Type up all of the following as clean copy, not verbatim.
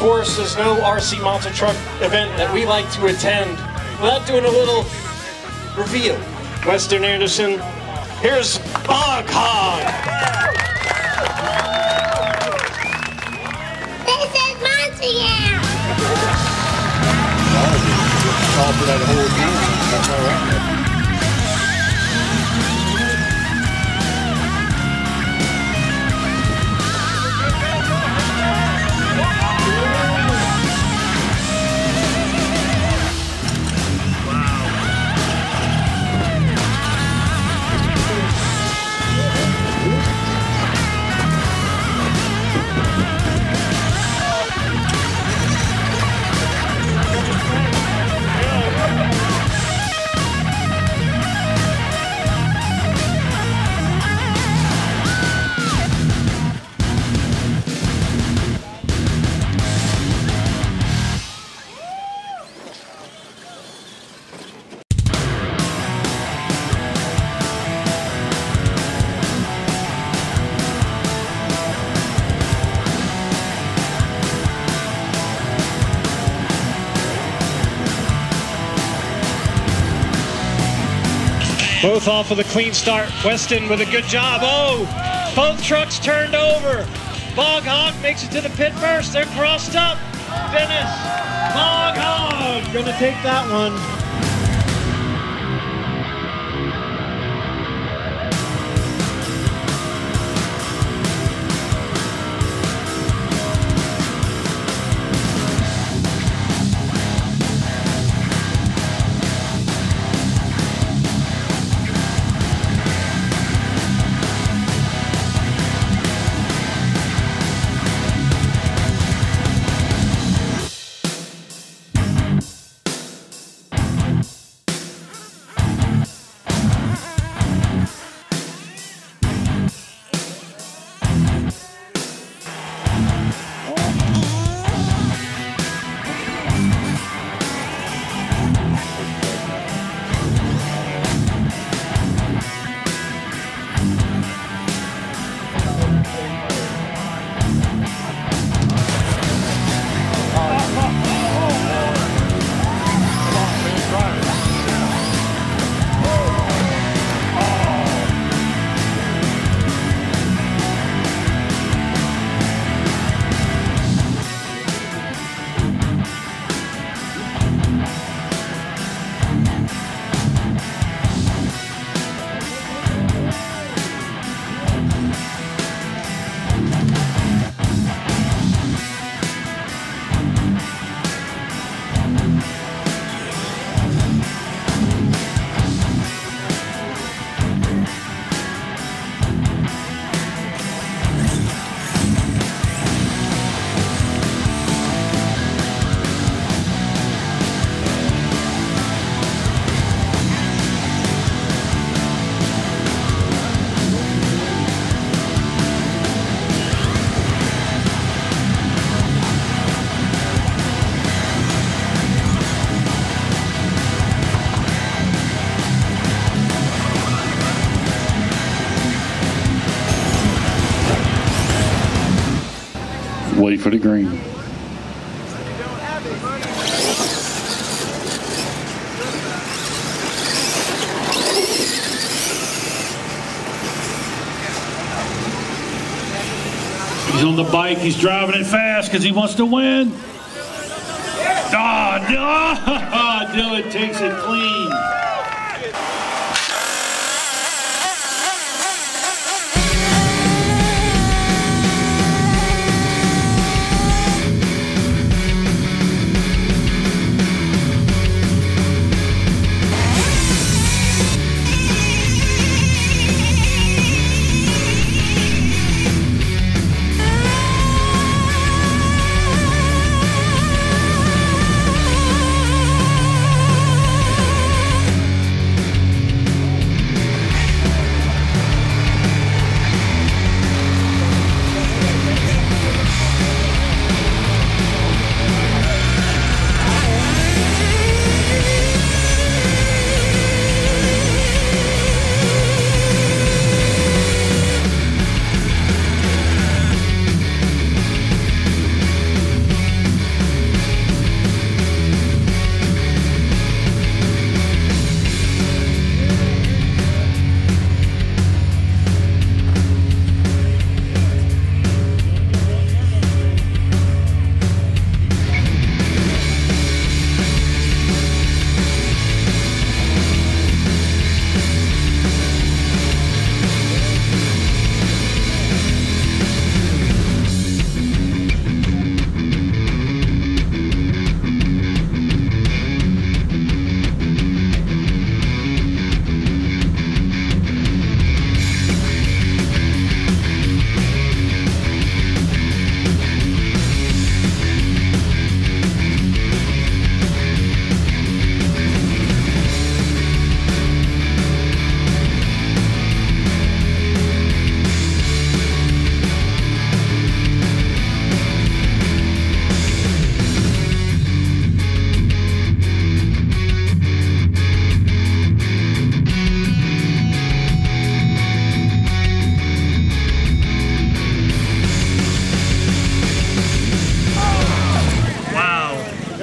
course, there's no RC Monster Truck event that we like to attend without doing a little reveal. Weston Anderson, here's Bog Hog. This is Monster Jam. All for that whole game. That's all right. Both off of the clean start. Weston with a good job. Oh, both trucks turned over. Bog Hog makes it to the pit first. They're crossed up. Dennis, Bog Hog, gonna take that one. Wait for the green. He's on the bike, he's driving it fast because he wants to win. Ah, oh, no. Dillon takes it clean.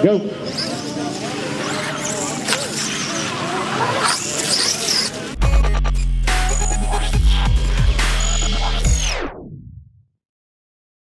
Go.